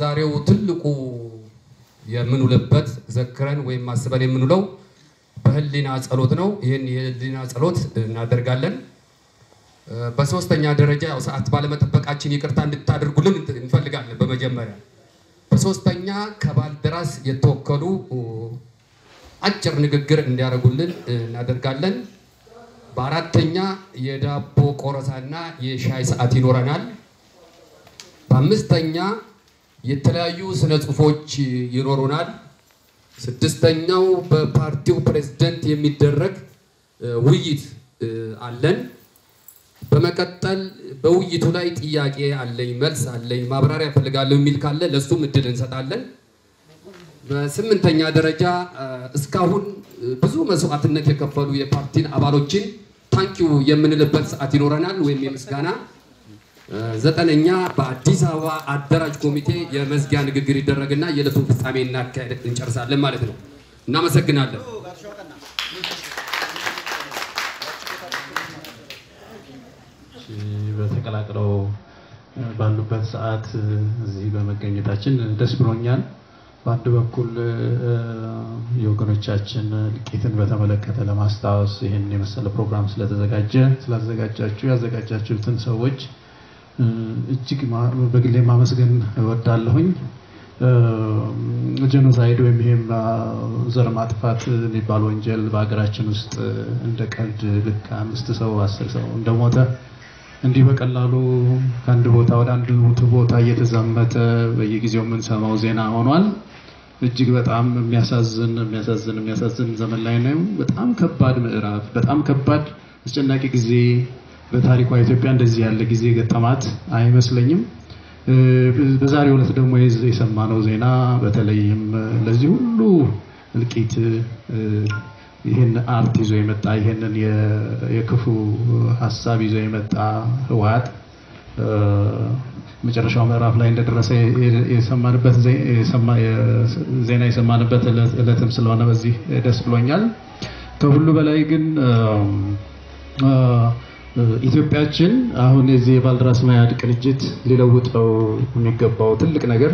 የዛሬው ትልቁ የምንውልበት ዘክረን ወይ ማስበን የምንውለው በህሊና ጸሎት ነው። ይሄን የህሊና ጸሎት እናደርጋለን። በሶስተኛ ደረጃ ያው ሰዓት ባለመጠበቃችን ይቅርታ እንድታደርጉልን እንፈልጋለን። በመጀመሪያ በሶስተኛ ከባልደራስ የተወከሉ አጭር ንግግር እንዲያደርጉልን እናደርጋለን። በአራተኛ የዳቦ ቆረሳና የሻይ ሰዓት ይኖረናል። በአምስተኛ የተለያዩ ስነ ጽሁፎች ይኖሩናል። ስድስተኛው በፓርቲው ፕሬዝዳንት የሚደረግ ውይይት አለን። በመቀጠል በውይይቱ ላይ ጥያቄ አለኝ፣ መልስ አለኝ፣ ማብራሪያ ፈልጋለሁ የሚል ካለ ለሱ ምድል እንሰጣለን። በስምንተኛ ደረጃ እስካሁን ብዙ መስዋዕትነት የከፈሉ የፓርቲን አባሎችን ታንኪዩ የምንልበት ሰዓት ይኖረናል ወይም የምስጋና። ዘጠነኛ በአዲስ አበባ አደራጅ ኮሚቴ የመዝጊያ ንግግር ይደረግና የዕለቱን ፍጻሜ እናካሄድ እንጨርሳለን ማለት ነው። እናመሰግናለን። በተቀላቀለው ባሉበት ሰዓት እዚህ በመገኘታችን ደስ ብሎኛል። በአንድ በኩል የወገኖቻችን ልቂትን በተመለከተ ለማስታወስ ይሄን የመሰለ ፕሮግራም ስላዘጋጃችሁ ያዘጋጃችሁትን ሰዎች እጅግ በግሌ ማመስገን እወዳለሁኝ። ጄኖሳይድ ወይም ዘር ማጥፋት የሚባል ወንጀል በአገራችን ውስጥ እንደ ቀልድ ልክ 5 ሰው 10 ሰው እንደሞተ እንዲህ በቀላሉ ከአንድ ቦታ ወደ አንድ ቦታ እየተዛመተ በየጊዜው የምንሰማው ዜና ሆኗል። እጅግ በጣም የሚያሳዝን ዘመን ላይ ነው። በጣም ከባድ ምዕራፍ፣ በጣም ከባድ አስጨናቂ ጊዜ በታሪኳ ኢትዮጵያ እንደዚህ ያለ ጊዜ ገጠማት አይመስለኝም። በዛሬው ዕለት ደግሞ የሰማነው ዜና በተለይም ለዚህ ሁሉ ልቂት ይሄን አርት ይዞ የመጣ ይሄንን የክፉ ሐሳብ ይዞ የመጣ ህወሓት መጨረሻው ምዕራፍ ላይ እንደደረሰ የሰማንበት ዕለትም ስለሆነ በዚህ ደስ ብሎኛል። ከሁሉ በላይ ግን ኢትዮጵያችን አሁን እዚህ ባልደራስ ማያድ ቅንጅት ሊለውጠው የሚገባው ትልቅ ነገር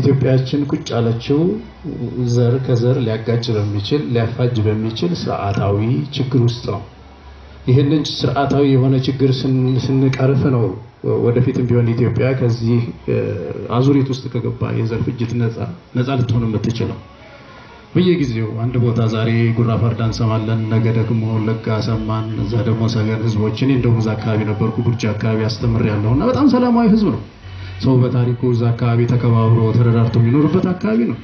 ኢትዮጵያችን ቁጭ ያለችው ዘር ከዘር ሊያጋጭ በሚችል ሊያፋጅ በሚችል ስርዓታዊ ችግር ውስጥ ነው። ይሄንን ስርዓታዊ የሆነ ችግር ስንቀርፍ ነው ወደፊትም ቢሆን ኢትዮጵያ ከዚህ አዙሪት ውስጥ ከገባ የዘር ፍጅት ነፃ ልትሆን የምትችለው። በየጊዜው አንድ ቦታ ዛሬ ጉራ ፈርዳን ሰማለን፣ ነገ ደግሞ ለጋ ሰማን፣ እዛ ደግሞ ሰገን ህዝቦች እኔ እንደው እዛ አካባቢ ነበርኩ ቡርጅ አካባቢ አስተምሬያለሁና በጣም ሰላማዊ ህዝብ ነው። ሰው በታሪኩ እዛ አካባቢ ተከባብሮ ተረዳርቶ የሚኖርበት አካባቢ ነው።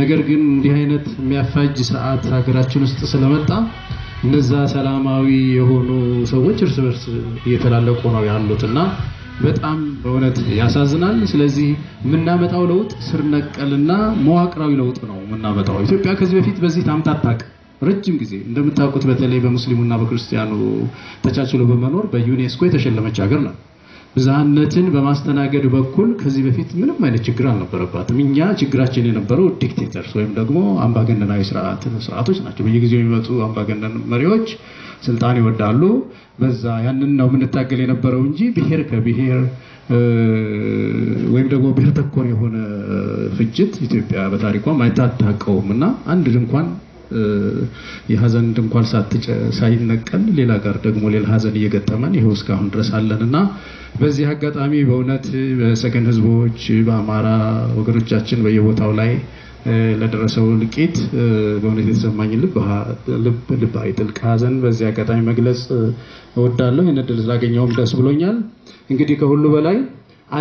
ነገር ግን እንዲህ አይነት የሚያፋጅ ስርዓት ሀገራችን ውስጥ ስለመጣ እነዛ ሰላማዊ የሆኑ ሰዎች እርስ በርስ እየተላለቁ ነው ያሉትና በጣም በእውነት ያሳዝናል። ስለዚህ የምናመጣው ለውጥ ስር ነቀልና መዋቅራዊ ለውጥ ነው የምናመጣው። ኢትዮጵያ ከዚህ በፊት በዚህ ታምታታቅ ረጅም ጊዜ እንደምታውቁት በተለይ በሙስሊሙና በክርስቲያኑ ተቻችሎ በመኖር በዩኔስኮ የተሸለመች ሀገር ናት። ብዝሃነትን በማስተናገድ በኩል ከዚህ በፊት ምንም አይነት ችግር አልነበረባትም። እኛ ችግራችን የነበረው ዲክቴተርስ ወይም ደግሞ አምባገነናዊ ስርዓቶች ናቸው። በየጊዜው የሚመጡ አምባገነን መሪዎች ስልጣን ይወዳሉ። በዛ ያንን ነው የምንታገል የነበረው እንጂ ብሔር ከብሔር ወይም ደግሞ ብሔር ተኮር የሆነ ፍጅት ኢትዮጵያ በታሪኳም አይታታቀውምና አንድ ድንኳን የሐዘን ድንኳን ሳይነቀል ሌላ ጋር ደግሞ ሌላ ሐዘን እየገጠመን ይሄው እስካሁን ድረስ አለንና በዚህ አጋጣሚ በእውነት በሰገን ህዝቦች በአማራ ወገኖቻችን በየቦታው ላይ ለደረሰው ልቂት በእውነት የተሰማኝ ልባዊ ጥልቅ ሐዘን በዚህ አጋጣሚ መግለጽ እወዳለሁ። ይህን እድል ስላገኘሁም ደስ ብሎኛል። እንግዲህ ከሁሉ በላይ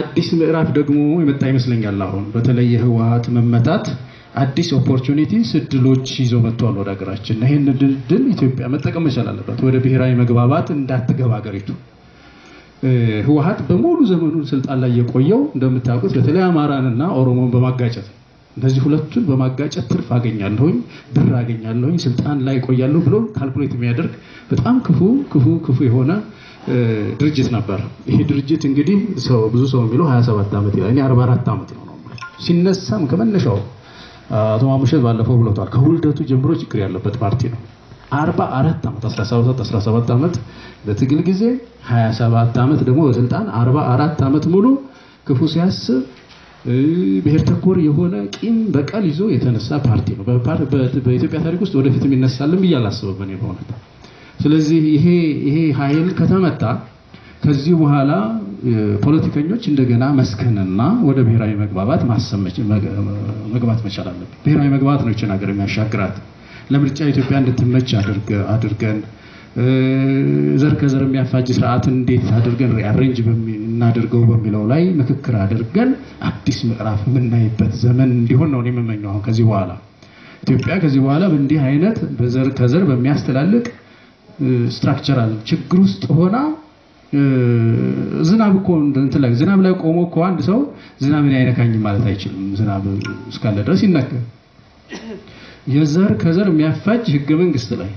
አዲስ ምዕራፍ ደግሞ የመጣ ይመስለኛል። አሁን በተለይ የህወሓት መመታት አዲስ ኦፖርቹኒቲስ እድሎች ይዞ መጥቷል ወደ ሀገራችን። ይሄን እድል ኢትዮጵያ መጠቀም መቻል አለባት። ወደ ብሔራዊ መግባባት እንዳትገባ ሀገሪቱ። ህወሓት በሙሉ ዘመኑ ስልጣን ላይ የቆየው እንደምታውቁት በተለይ አማራንና ኦሮሞን በማጋጨት እነዚህ ሁለቱን በማጋጨት ትርፍ አገኛለሁኝ ብር አገኛለሁኝ ስልጣን ላይ ቆያለሁ ብሎ ካልኩሌት የሚያደርግ በጣም ክፉ የሆነ ድርጅት ነበር። ይሄ ድርጅት እንግዲህ ሰው ብዙ ሰው የሚለው 27 ዓመት ይላል። እኔ 44 ዓመት ነው ሲነሳም ከመነሻው አቶ ማሙሸት ባለፈው ብለውታል ከሁልደቱ ጀምሮ ችግር ያለበት ፓርቲ ነው። 44 ዓመት 17 ዓመት በትግል ጊዜ 27 ዓመት ደግሞ በስልጣን 44 ዓመት ሙሉ ክፉ ሲያስብ በህብተኮር የሆነ ቂም በቀል ይዞ የተነሳ ፓርቲ ነው በኢትዮጵያ ታሪክ ውስጥ ወደፊት የሚነሳልም ይያላሰበ በኔ በእውነት ስለዚህ ይሄ ኃይል ከተመታ ከዚህ በኋላ ፖለቲከኞች እንደገና መስከነና ወደ ብሔራዊ መግባባት ማሰመች መግባባት መቻል አለበት ብሔራዊ መግባባት ነው እቺን ሀገር የሚያሻግራት ለምርጫ ኢትዮጵያ እንድትመች አድርገን ዘር ከዘር የሚያፋጅ ስርዓት እንዴት አድርገን ሪአሬንጅ እናደርገው በሚለው ላይ ምክክር አድርገን አዲስ ምዕራፍ ምናይበት ዘመን እንዲሆን ነው የምመኘው ከዚህ በኋላ ኢትዮጵያ ከዚህ በኋላ በእንዲህ አይነት በዘር ከዘር በሚያስተላልቅ ስትራክቸራል ችግር ውስጥ ሆና ዝናብ እኮ እንትላክ ዝናብ ላይ ቆሞ እኮ አንድ ሰው ዝናብ ላይ አይነካኝ ማለት አይችልም ዝናብ እስካለ ድረስ ይነካል የዘር ከዘር የሚያፋጅ ህገ መንግስት ላይ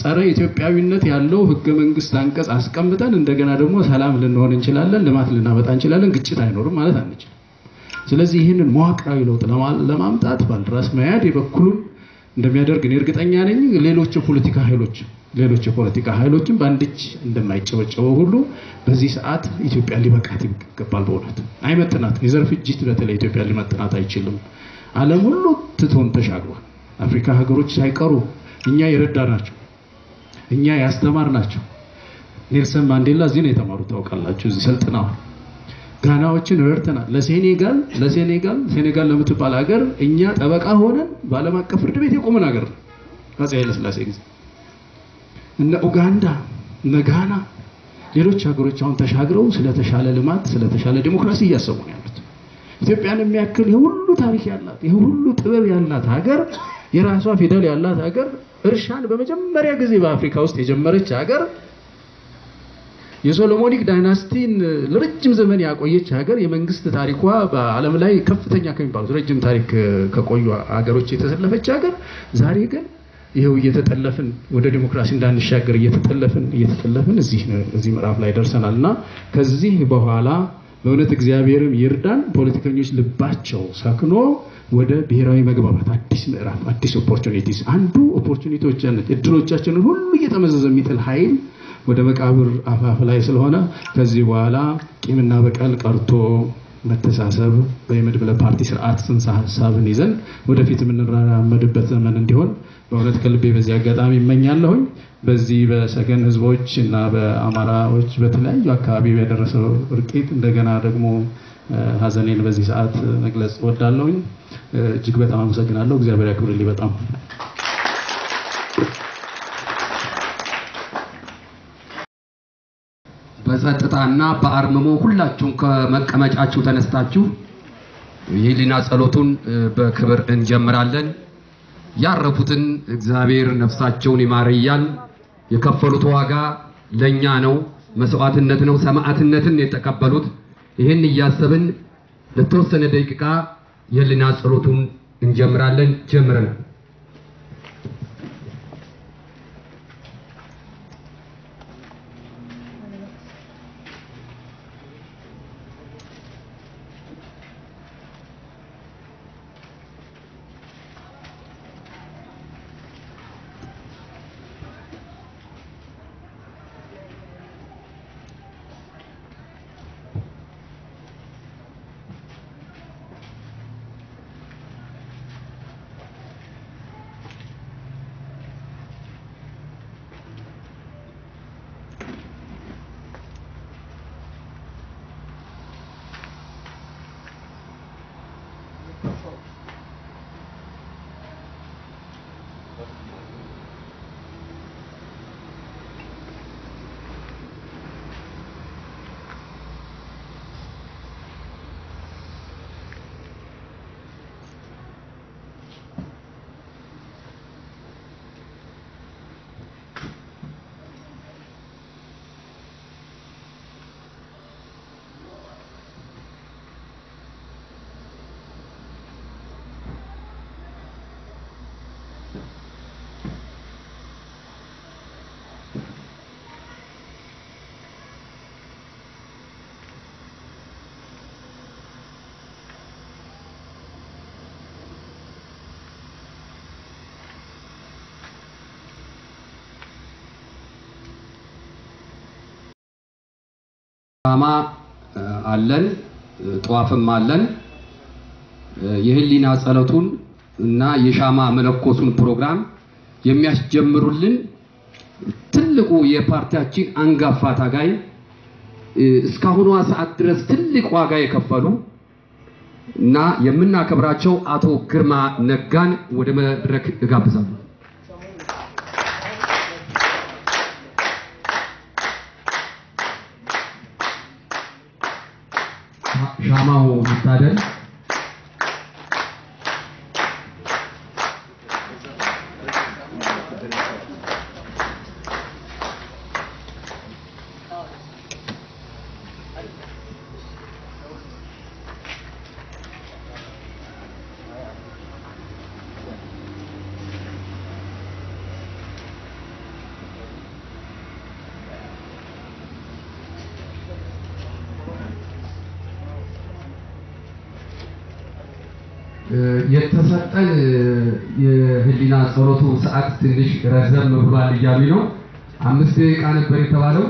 ጸረ ኢትዮጵያዊነት ያለው ህገ መንግስት አንቀጽ አስቀምጠን እንደገና ደግሞ ሰላም ልንሆን እንችላለን ልማት ልናመጣ እንችላለን ግጭት አይኖርም ማለት አንችልም ስለዚህ ይሄንን መዋቅራዊ ለውጥ ለማምጣት ባልደራስ መያድ የበኩሉን እንደሚያደርግ እርግጠኛ ነኝ ሌሎች የፖለቲካ ኃይሎችም ባንድች እንደማይጨወጨው ሁሉ በዚህ ሰዓት ኢትዮጵያ ሊበቃት ይገባል በእውነት አይመጥናት የዘር ፍጅት በተለይ ኢትዮጵያ ሊመጥናት አይችልም ዓለም ሁሉ ትቶን ተሻግሯል አፍሪካ ሀገሮች ሳይቀሩ እኛ ይረዳናቸው እኛ ያስተማርናቸው ኔልሰን ማንዴላ እዚህ ነው የተማሩት ታውቃላችሁ እዚህ ሰልጥናው ጋናዎችን እርተናል ለሴኔጋል ለምትባል ሀገር እኛ ጠበቃ ሆነን ባለም አቀፍ ፍርድ ቤት የቆመን ሀገር አጼ ኃይለ ሥላሴ እና ኡጋንዳ ነጋና ሌሎች ሀገሮች አሁን ተሻግረው ስለተሻለ ልማት ስለተሻለ ዲሞክራሲ ያሰቡ ነው ያሉት ኢትዮጵያን የሚያክል የሁሉ ታሪክ ያላት የሁሉ ጥበብ ያላት ሀገር የራሷ ፊደል ያላት ሀገር እርሻን በመጀመሪያ ጊዜ በአፍሪካ ውስጥ የጀመረች ሀገር የሶሎሞኒክ ዳይናስቲን ለረጅም ዘመን ያቆየች ሀገር የመንግስት ታሪኳ በአለም ላይ ከፍተኛ ከሚባሉት ረጅም ታሪክ ከቆዩ ሀገሮች የተሰለፈች ሀገር ዛሬ ግን ይሄው እየተጠለፈን ወደ ዲሞክራሲ እንዳንሻገር እየተጠለፈን እዚህ ምዕራፍ ላይ ደርሰናልና ከዚህ በኋላ በእውነት እግዚአብሔርም ይርዳን ፖለቲከኞች ልባቸው ሰክኖ ወደ ብሔራዊ መግባባት አዲስ ምዕራፍ አዲስ ኦፖርቹኒቲስ አንዱ ኦፖርቹኒቲዎችን እድሎቻችንን ሁሉ እየተመዘዘ የሚጥል ኃይል ወደ መቃብር አፋፍ ላይ ስለሆነ ከዚህ በኋላ ቂምና በቀል ቀርቶ መተሳሰብ በየመድብለ ፓርቲ ስርዓት ጽንሰ ሐሳብን ይዘን ወደፊት የምንራመድበት ዘመን እንዲሆን በእውነት ከልቤ በዚህ አጋጣሚ እመኛለሁ በዚህ በሰገን ህዝቦች እና በአማራዎች በተለያዩ አካባቢ ያደረሰው እርቂት እንደገና ደግሞ ሀዘኔን በዚህ ሰዓት መግለጽ እወዳለሁ እጅግ በጣም አመሰግናለሁ እግዚአብሔር ያክብርልኝ በጣም በጸጥታና በአርምሞ ሁላችሁም ከመቀመጫችሁ ተነስታችሁ የህሊና ጸሎቱን በክብር እንጀምራለን ያረፉትን እግዚአብሔር ነፍሳቸውን ይማርያል የከፈሉት ዋጋ ለኛ ነው መስዋዕትነት ነው ሰማዕትነትን የተቀበሉት ይሄን ያሰብን ለተወሰነ ደቂቃ የህሊና ጸሎቱን እንጀምራለን ጀምረናል አማ አለን ጧፍም አለን የህሊና ጸሎቱን እና የሻማ መለኮሱን ፕሮግራም የሚያስጀምሩልን ትልቁ የፓርቲያችን አንጋፋ ታጋይ እስካሁን ሰዓት ድረስ ትልቅ ዋጋ የከፈሉ እና የምናከብራቸው አቶ ግርማ ነጋን ወደ መድረክ እጋብዛለሁ። ሻማው ይታደል የተሰጠን የህሊና ጸሎቱ ሰዓት ትንሽ ረዘም ብሏል ያያሚ ነው። 5 ደቂቃ ነበር የተባለው።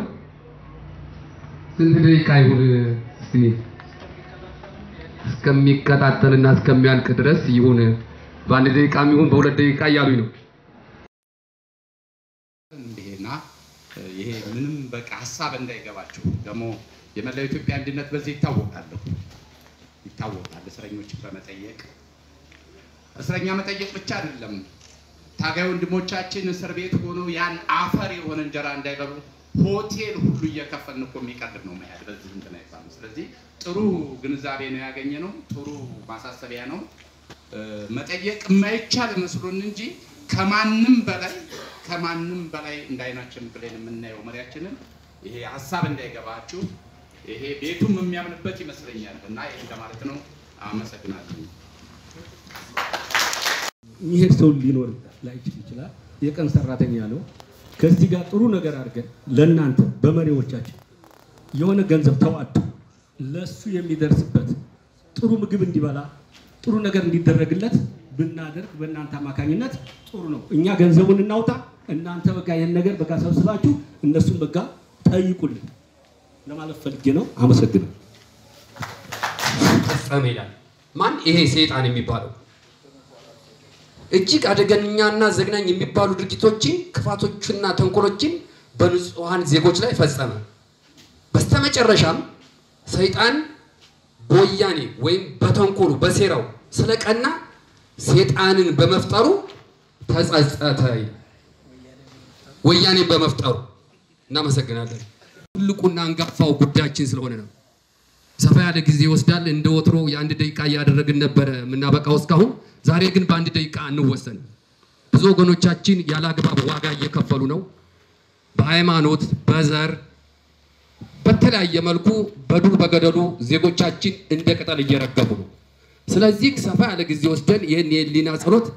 ስንት ደቂቃ ይሁን እስቲ እስከሚከታተልና እስከሚያልቅ ድረስ ይሁን በአንድ ደቂቃም ይሁን በሁለት ደቂቃ ያያሉ ነው። እንደና ይሄ ምንም በቃ ሐሳብ እንዳይገባችሁ ደሞ የመላው ኢትዮጵያ አንድነት በዚህ ይታወቃል። እስረኞችን በመጠየቅ እስረኛ መጠየቅ ብቻ አይደለም ታጋይ ወንድሞቻችን እስር ቤት ሆነው ያን አፈር የሆነ እንጀራ እንዳይበሉ ሆቴል ሁሉ እየከፈልን እኮ የሚቀርብ ነው ማለት በዚህ እንትን አይባልም። ስለዚህ ጥሩ ግንዛቤ ነው ያገኘነው፣ ጥሩ ማሳሰቢያ ነው። መጠየቅ የማይቻል መስሎን እንጂ ከማንም በላይ እንዳይናችን ብለን የምናየው መሪያችንን ይሄ ሐሳብ እንዳይገባችሁ ይሄ ቤቱም የሚያምንበት ይመስለኛል እና ይሄን ለማለት ነው። አመሰግናለሁ። ይሄ ሰው ሊኖር ይችላል የቀን ሰራተኛ ነው። ከዚህ ጋር ጥሩ ነገር አድርገን ለእናንተ በመሪዎቻችን የሆነ ገንዘብ ተዋጡ ለሱ የሚደርስበት ጥሩ ምግብ እንዲበላ ጥሩ ነገር እንዲደረግለት ብናደርግ በእናንተ አማካኝነት ጥሩ ነው። እኛ ገንዘቡን እናውጣ እናንተ በቃ ይሄን ነገር በቃ ሰብስባችሁ እነሱን በቃ ጠይቁልን ለማለት ፈልጌ ነው። አመሰግናለሁ። ተፈመላል ማን ይሄ ሰይጣን የሚባለው እጅግ አደገኛና ዘግናኝ የሚባሉ ድርጊቶችን ክፋቶችና ተንኮሎችን በንጹሃን ዜጎች ላይ ፈጸመ። በስተመጨረሻም ሰይጣን ቦያኔ ወይም በተንኮሉ በሴራው ስለቀና ሰይጣንን በመፍጠሩ ተጸጸተ። ወያኔ በመፍጠሩ እናመሰግናለን። ሁሉቁና አንጋፋው ጉዳያችን ስለሆነ ነው። ሰፋ ያለ ጊዜ ይወስዳል። እንደወትሮ የአንድ ደቂቃ ያደረግን ነበር ምናበቃው እስካሁን። ዛሬ ግን በአንድ ደቂቃ አንወሰን። ብዙ ወገኖቻችን ያላግባብ ዋጋ እየከፈሉ ነው። በሃይማኖት በዘር በተለያየ መልኩ በዱር በገደሉ ዜጎቻችን እንደቀጠል እየረገፉ ነው። ስለዚህ ሰፋ ያለ ጊዜ ወስደን ይሄን የህሊና ጸሎት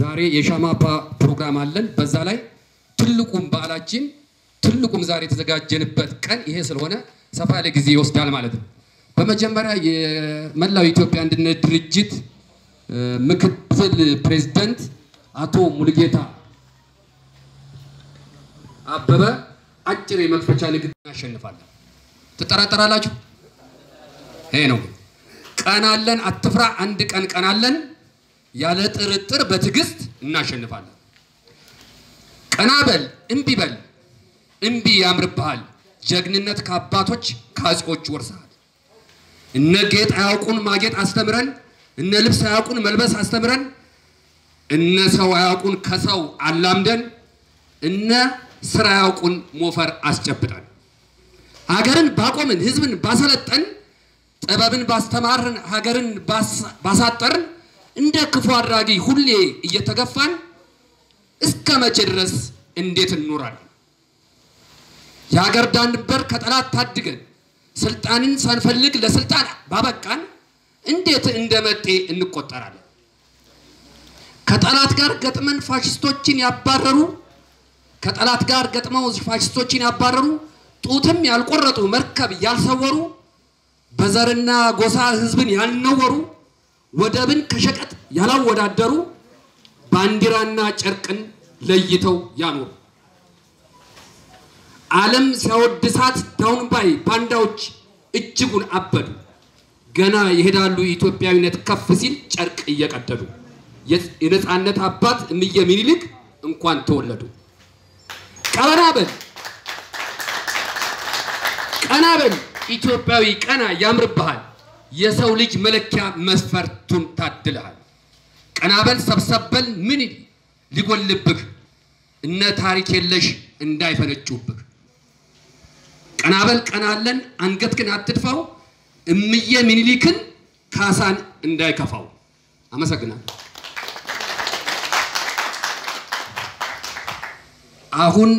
ዛሬ የሻማፓ ፕሮግራም አለን። በዛ ላይ ትልቁም በዓላችን ትልቁም ዛሬ ተዘጋጀንበት ቀን ይሄ ስለሆነ ሰፋ ያለ ጊዜ ይወስዳል ማለት ነው። በመጀመሪያ የመላው ኢትዮጵያ አንድነት ድርጅት ምክትል ፕሬዝዳንት አቶ ሙልጌታ አበበ አጭር የመክፈቻ ንግግር ያሸንፋለን። ተጠራጠራላችሁ? ይሄ ነው ቀን አለን። አትፍራ አንድ ቀን አለን። ያለ ጥርጥር በትግስት እናሸንፋለን። ቀናበል እንቢበል እንቢ ያምርባል። ጀግንነት ካባቶች ካጾች ወርሳል። እነ ጌጥ አያውቁን ማጌጥ አስተምረን እነ ልብስ አያውቁን መልበስ አስተምረን እነ ሰው አያውቁን ከሰው አላምደን እነ ስራ አያውቁን ሞፈር አስጨብጣን። ሀገርን ባቆምን ህዝብን ባሰለጠን ጥበብን ባስተማርን ሀገርን ባሳጠርን እንደ ክፉ አድራጊ ሁሌ እየተገፋን እስከመቼ ድረስ እንዴት እንኖራለን? ያገር ዳንበር ከጠላት ታድገን ስልጣንን ሳንፈልግ ለስልጣን ባበቃን እንዴት እንደመጤ እንቆጠራለን? ከጠላት ጋር ገጥመን ፋሽስቶችን ያባረሩ ከጠላት ጋር ገጥመው ፋሽስቶችን ያባረሩ ጡትም ያልቆረጡ መርከብ ያልሰወሩ በዘርና ጎሳ ህዝብን ያልነወሩ ወደብን ከሸቀጥ ያላወዳደሩ ባንዲራና ጨርቅን ለይተው ያኖሩ ዓለም ሲያወድሳት ዳውን ባይ ባንዳዎች እጅጉን አበዱ። ገና ይሄዳሉ ኢትዮጵያዊነት ከፍ ሲል ጨርቅ እየቀደዱ የነጻነት አባት እምየሚኒልክ እንኳን ተወለዱ ቀናበል ቀናበል ኢትዮጵያዊ ቀና ያምርብሃል የሰው ልጅ መለኪያ መስፈርቱን ታድልሃል ቀናበል ሰብሰበል ምን ሊጎልብክ እነ ታሪክ የለሽ እንዳይፈነጩብክ ቀናበል ቀናለን አንገትክን አትድፋው እምየ ሚኒሊክን ካሳን እንዳይከፋው አመሰግናለሁ አሁን